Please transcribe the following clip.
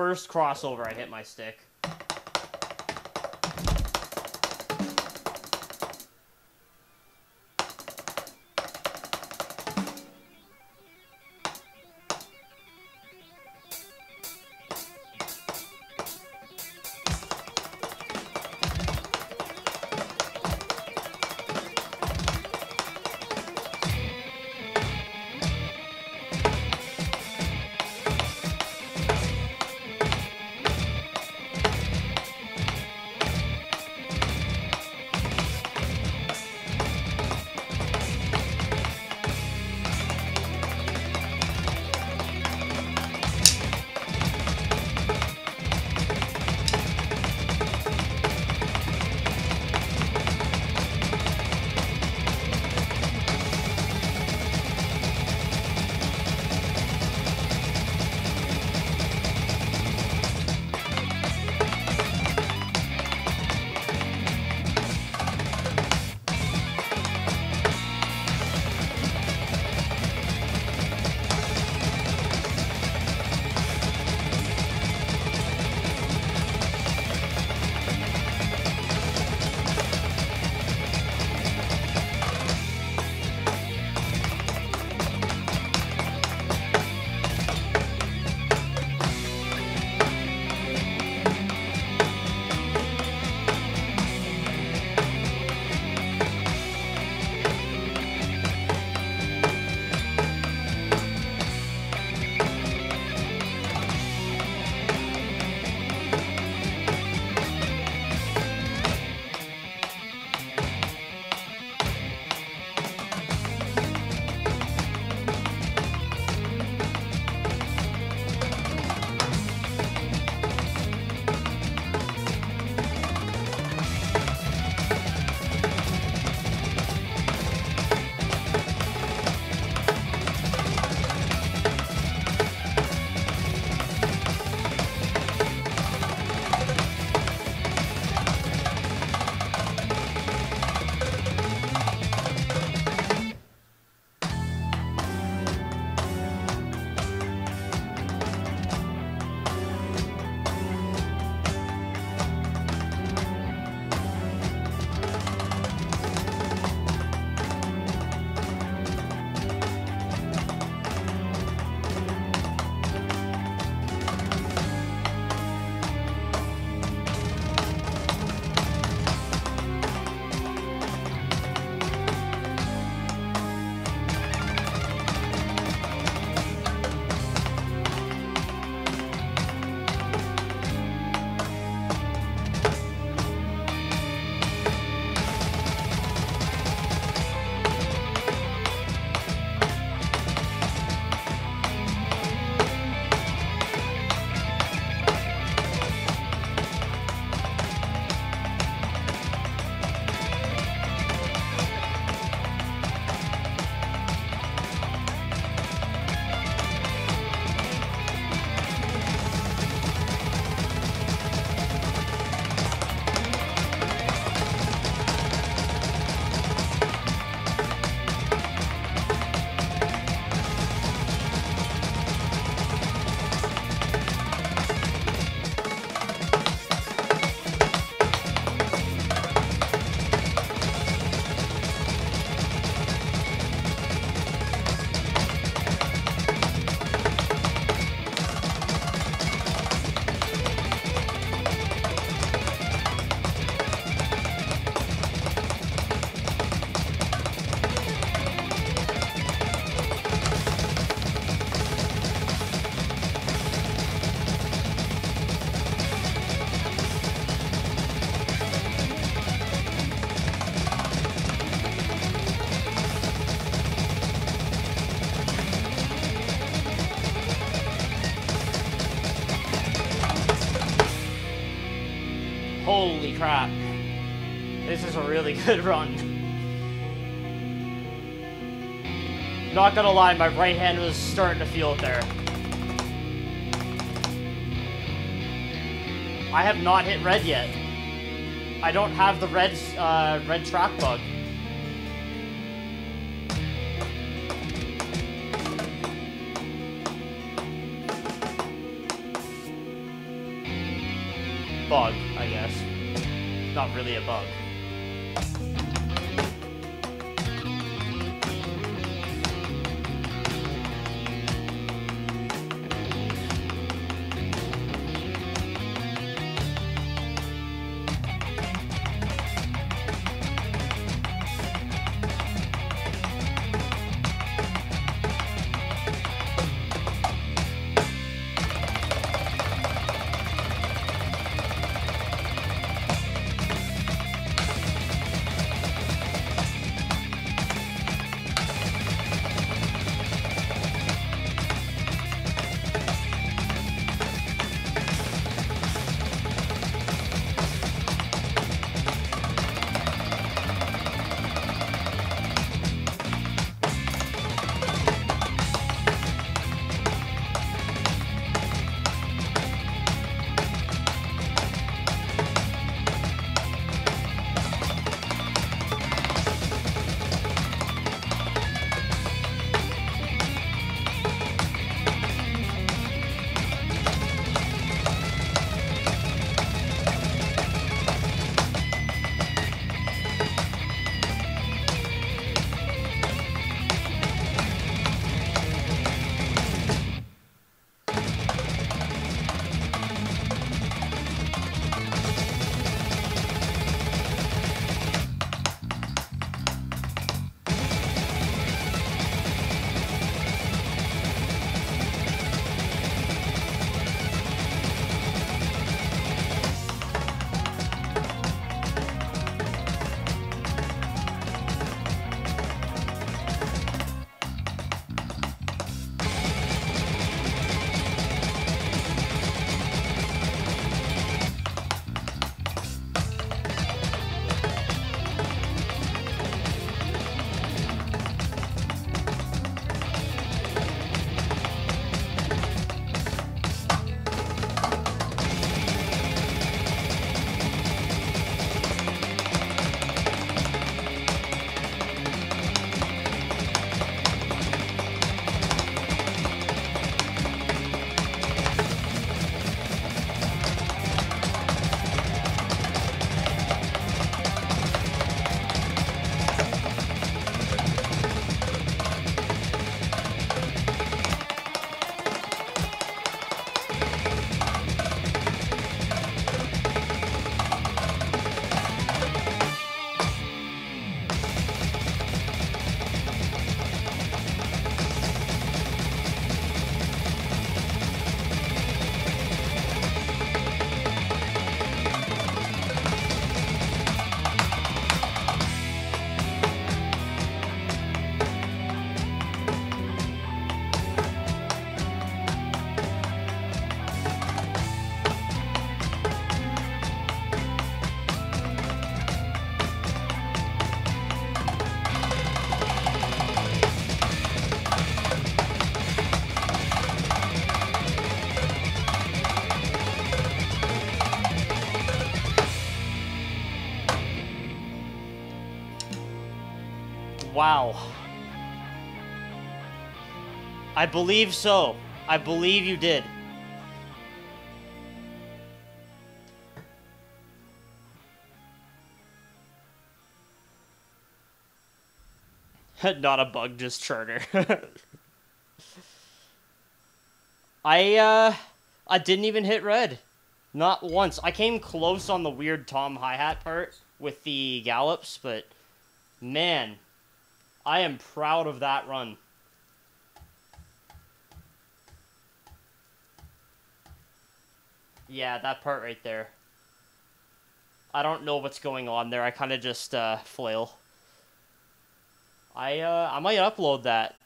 first crossover I hit my stick. Holy crap, this is a really good run. Not gonna lie, my right hand was starting to feel it there. I have not hit red yet. I don't have the red track bug. bug, I guess. Not really a bug. Wow. I believe so. I believe you did. Not a bug, just charter. I didn't even hit red. Not once. I came close on the weird tom hi-hat part with the gallops, but man, I am proud of that run. Yeah, that part right there. I don't know what's going on there. I kind of just flail. I might upload that.